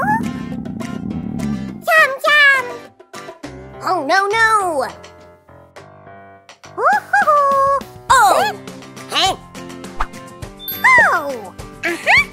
Chum Chum! Oh no no! Ooh-hoo-hoo. Oh! Huh? Oh! Uh-huh!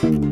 Wow!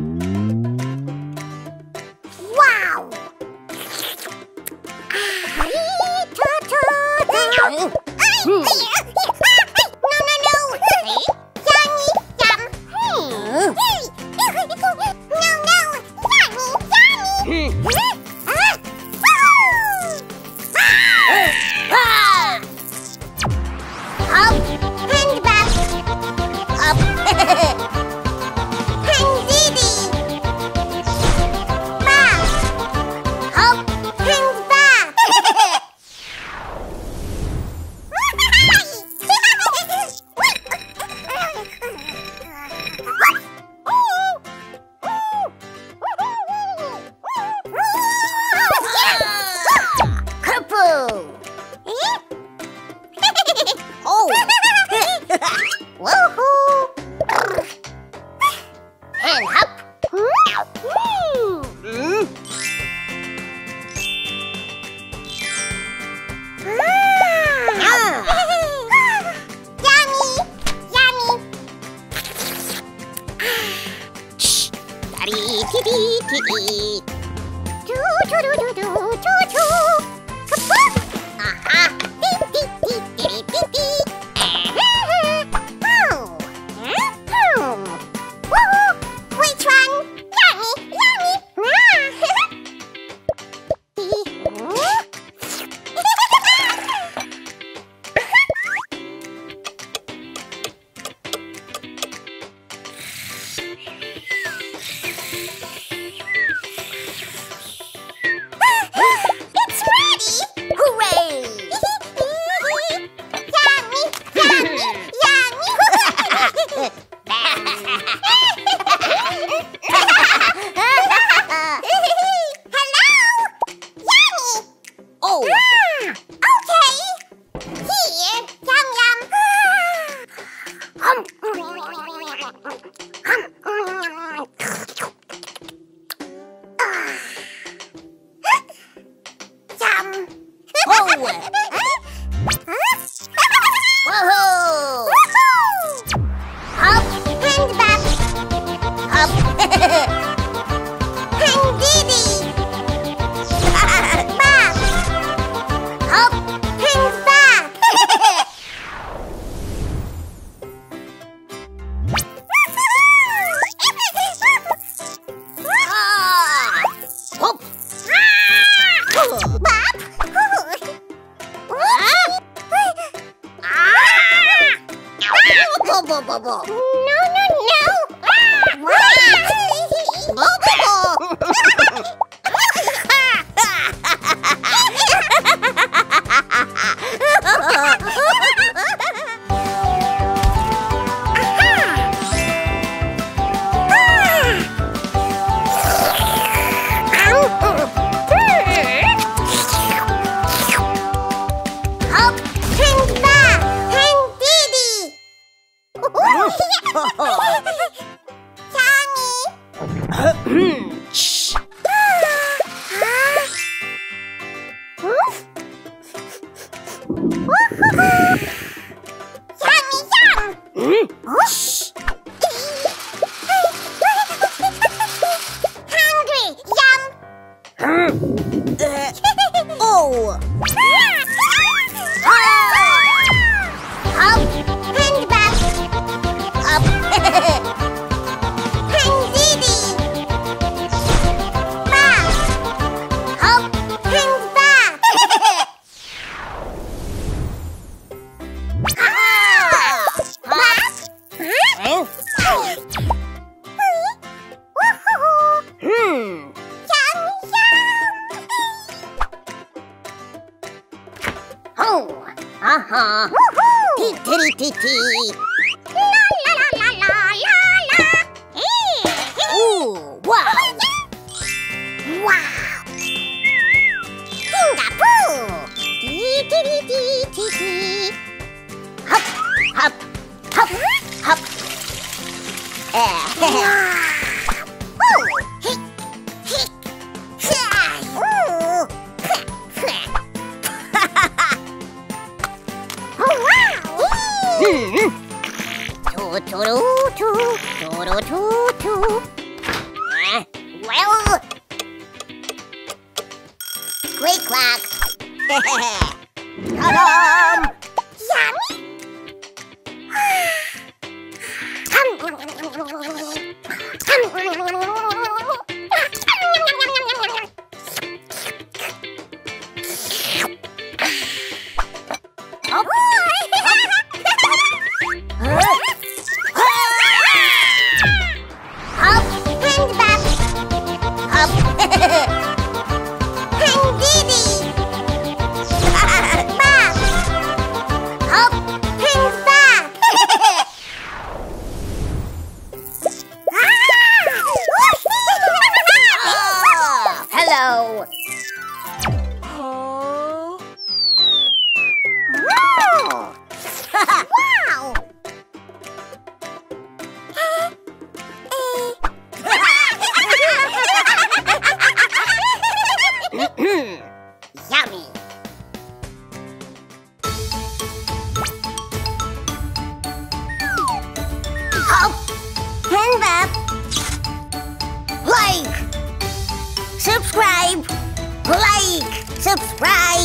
Subscribe!